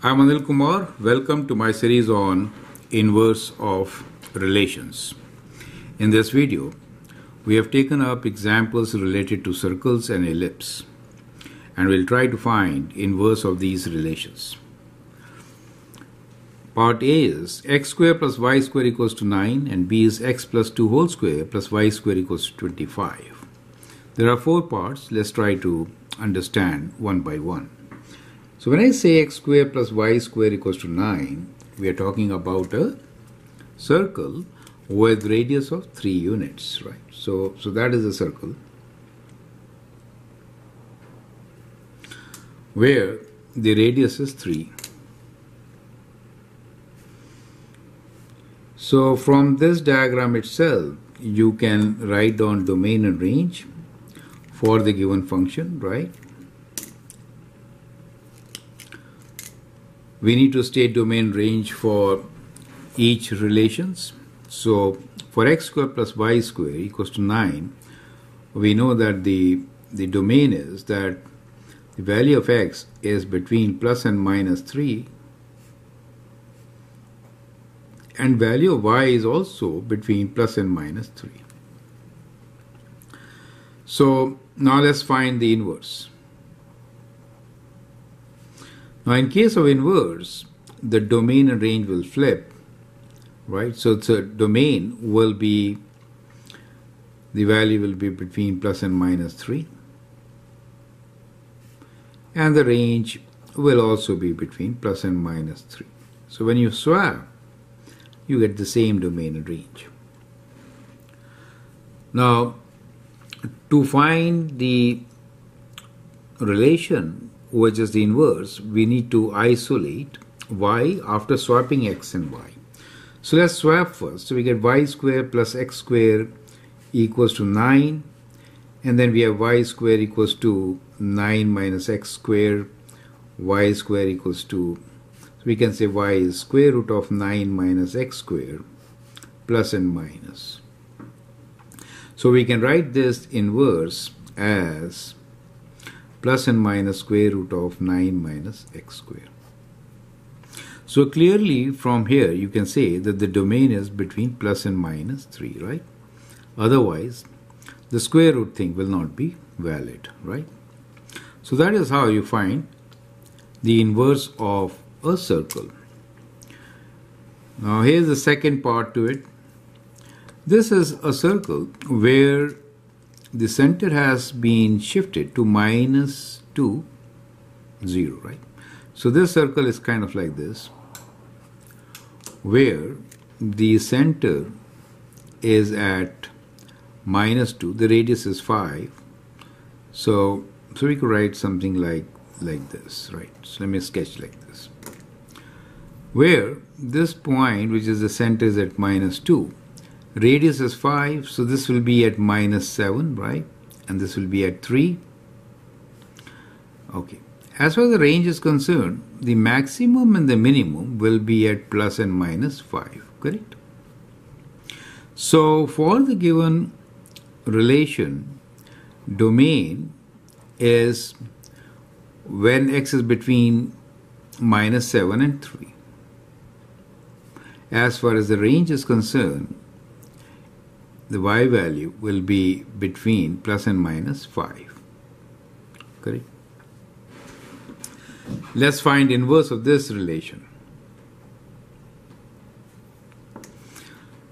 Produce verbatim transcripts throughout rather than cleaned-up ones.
I'm Anil Kumar. Welcome to my series on inverse of relations. In this video, we have taken up examples related to circles and ellipse, and we'll try to find inverse of these relations. Part A is x square plus y square equals to nine, and B is x plus two whole square plus y square equals to twenty-five. There are four parts. Let's try to understand one by one. So when I say x square plus y square equals to nine, we are talking about a circle with radius of three units, right? So, so that is a circle where the radius is three. So from this diagram itself, you can write down domain and range for the given function, right? We need to state domain range for each relations. So for x square plus y square equals to nine, we know that the, the domain is that the value of x is between plus and minus three, and value of y is also between plus and minus three. So now let's find the inverse. Now in case of inverse, the domain and range will flip, right? So the domain will be, the value will be between plus and minus three, and the range will also be between plus and minus three. So when you swap, you get the same domain and range. Now to find the relation which is the inverse, we need to isolate y after swapping x and y. So let's swap first. So we get y square plus x square equals to nine, and then we have y square equals to nine minus x square, y square equals to, so we can say y is square root of nine minus x square plus and minus. So we can write this inverse as plus and minus square root of nine minus x square. So clearly from here you can say that the domain is between plus and minus three, right? Otherwise the square root thing will not be valid, right? So that is how you find the inverse of a circle. Now here's the second part to it. This is a circle where the center has been shifted to minus two, zero, right? So this circle is kind of like this, where the center is at minus two, the radius is five. So, so we could write something like, like this, right? So let me sketch like this, where this point, which is the center, is at minus two. Radius is five, so this will be at minus seven, right? And this will be at three. Okay. As far as the range is concerned, the maximum and the minimum will be at plus and minus five, correct? So for the given relation, domain is when x is between minus seven and three. As far as the range is concerned, the y value will be between plus and minus five, correct? Let's find inverse of this relation.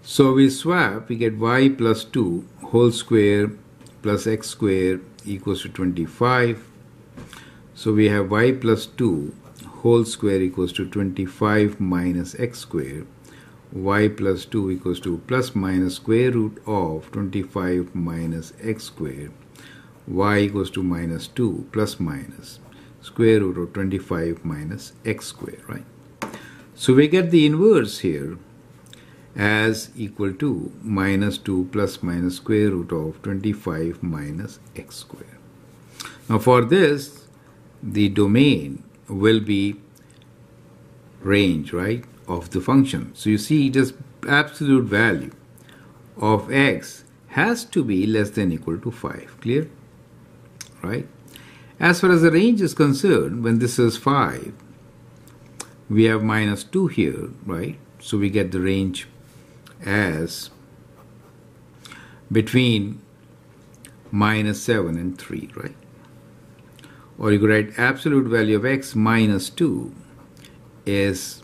So we swap, we get y plus two whole square plus x square equals to twenty-five. So we have y plus two whole square equals to twenty-five minus x square, y plus two equals to plus minus square root of twenty-five minus x square, y equals to minus two plus minus square root of twenty-five minus x square, right? So we get the inverse here as equal to minus two plus minus square root of twenty-five minus x square. Now for this, the domain will be range, right, of the function. So you see, just absolute value of x has to be less than equal to five, clear, right? As far as the range is concerned, when this is five, we have minus two here, right? So we get the range as between minus seven and three, right? Or you could write absolute value of x minus two is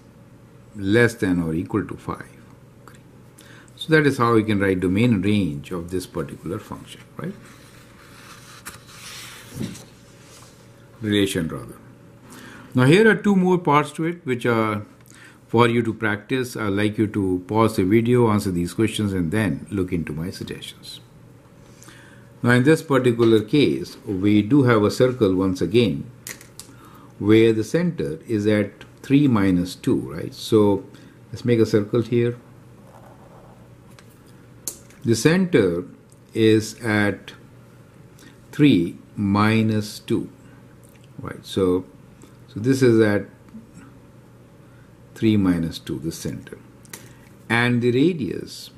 less than or equal to five. Okay. So that is how you can write domain range of this particular function, right? Relation rather. Now here are two more parts to it which are for you to practice. I'd like you to pause the video, answer these questions, and then look into my suggestions. Now in this particular case, we do have a circle once again where the center is at three minus two, right? So let's make a circle here. The center is at three minus two, right? So, so this is at three minus two, the center. And the radius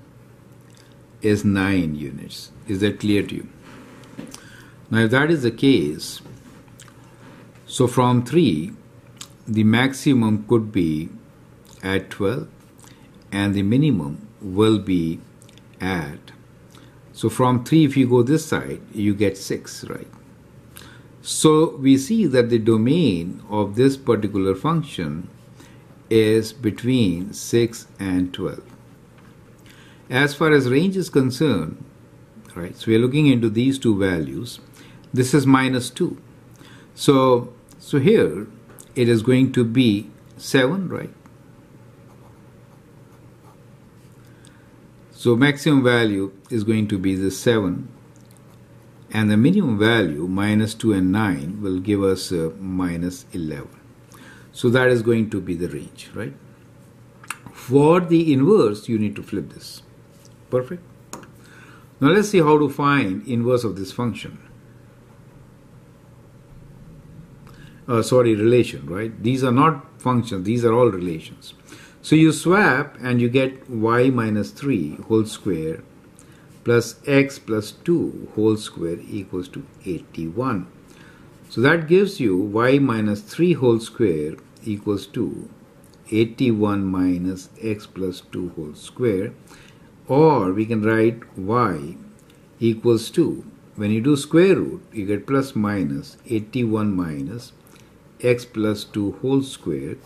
is nine units. Is that clear to you? Now if that is the case, so from three, the maximum could be at twelve and the minimum will be at, so from three if you go this side, you get six, right? So we see that the domain of this particular function is between six and twelve. As far as range is concerned, right, so we are looking into these two values. This is minus two. So, so here it is going to be seven, right? So maximum value is going to be this seven, and the minimum value minus two and nine will give us uh, minus eleven. So that is going to be the range, right? For the inverse, you need to flip this. Perfect. Now let's see how to find inverse of this function. Uh, sorry, relation, right? These are not functions, these are all relations. So you swap and you get y minus three whole square plus x plus two whole square equals to eighty-one. So that gives you y minus three whole square equals to eighty-one minus x plus two whole square, or we can write y equals to, when you do square root, you get plus minus eighty-one minus x plus two whole square,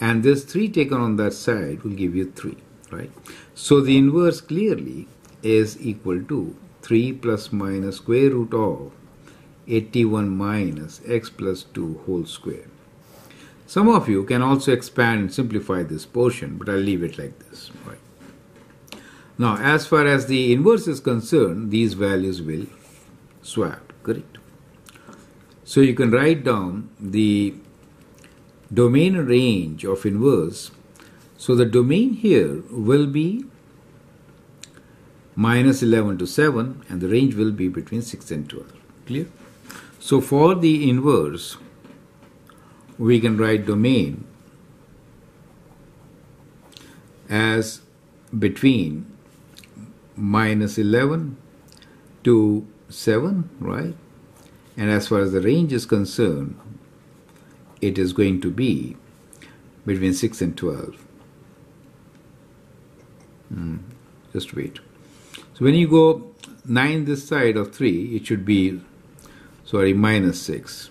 and this three taken on that side will give you three, right? So the inverse clearly is equal to three plus minus square root of eighty-one minus x plus two whole square. Some of you can also expand and simplify this portion, but I'll leave it like this, right? Now, as far as the inverse is concerned, these values will swap, correct? So you can write down the domain range of inverse. So the domain here will be minus eleven to seven, and the range will be between six and twelve, clear? So for the inverse, we can write domain as between minus eleven to seven, right? And as far as the range is concerned, it is going to be between six and twelve. Mm, just wait. So when you go nine this side of three, it should be, sorry, minus six.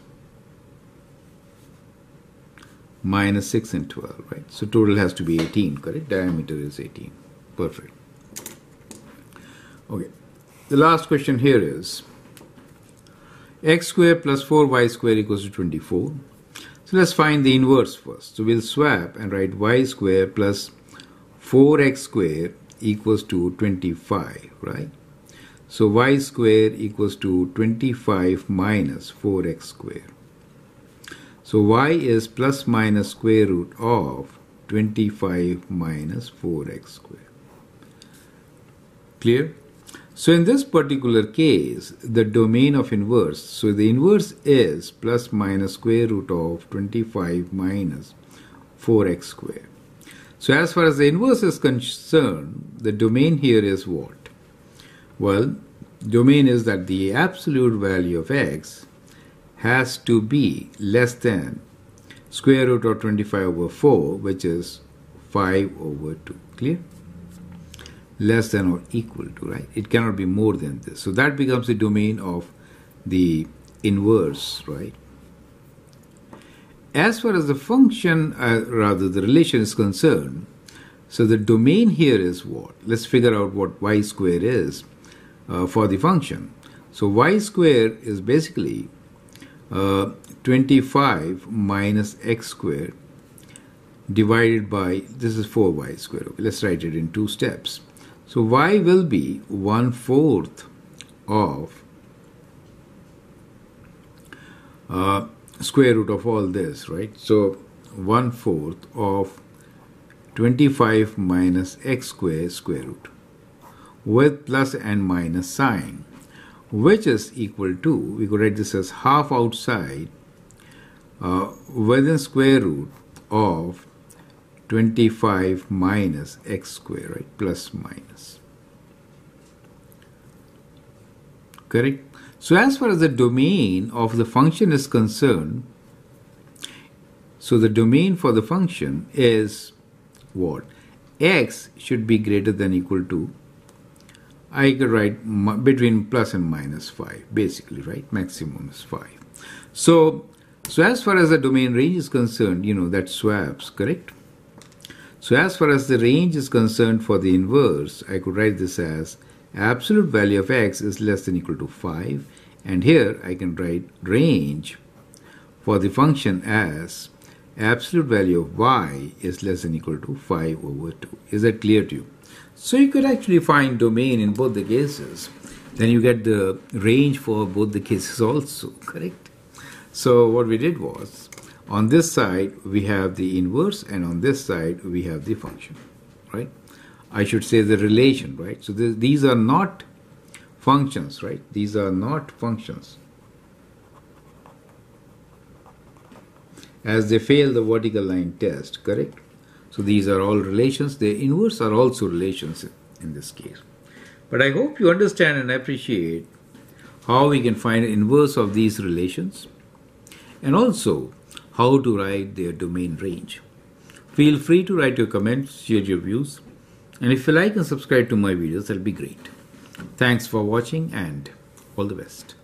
Minus six and twelve, right? So total has to be eighteen, correct? Diameter is eighteen. Perfect. Okay, the last question here is x squared plus four y squared equals to twenty-four. So let's find the inverse first. So we'll swap and write y squared plus four x squared equals to twenty-five, right? So y squared equals to twenty-five minus four x squared. So y is plus minus square root of twenty-five minus four x squared. Clear? So in this particular case, the domain of inverse, so the inverse is plus minus square root of twenty-five minus four x squared. So as far as the inverse is concerned, the domain here is what? Well, domain is that the absolute value of x has to be less than, square root of twenty-five over four, which is five over two, clear? Less than or equal to, right? It cannot be more than this. So that becomes the domain of the inverse, right? As far as the function, uh, rather the relation is concerned, so the domain here is what? Let's figure out what y square is uh, for the function. So y square is basically uh, twenty-five minus x square divided by, this is four y square. Okay, let's write it in two steps. So y will be one fourth of uh, square root of all this, right? So one fourth of twenty-five minus x square square root with plus and minus sign, which is equal to, we could write this as half outside uh, within square root of twenty-five minus x square, right? Plus minus, correct? So as far as the domain of the function is concerned, so the domain for the function is what? X should be greater than or equal to, I could write between plus and minus five, basically, right? Maximum is five. So, so as far as the domain range is concerned, you know, that swaps, correct? So as far as the range is concerned for the inverse, I could write this as absolute value of x is less than or equal to five, and here I can write range for the function as absolute value of y is less than or equal to five over two. Is that clear to you? So you could actually find domain in both the cases. Then you get the range for both the cases also, correct? So what we did was, on this side we have the inverse and on this side we have the function, right? I should say the relation, right? So th these are not functions, right? These are not functions, as they fail the vertical line test, correct? So these are all relations. The inverse are also relations in this case. But I hope you understand and appreciate how we can find inverse of these relations and also how to write their domain range. Feel free to write your comments, share your views, and if you like and subscribe to my videos, that'll be great. Thanks for watching and all the best.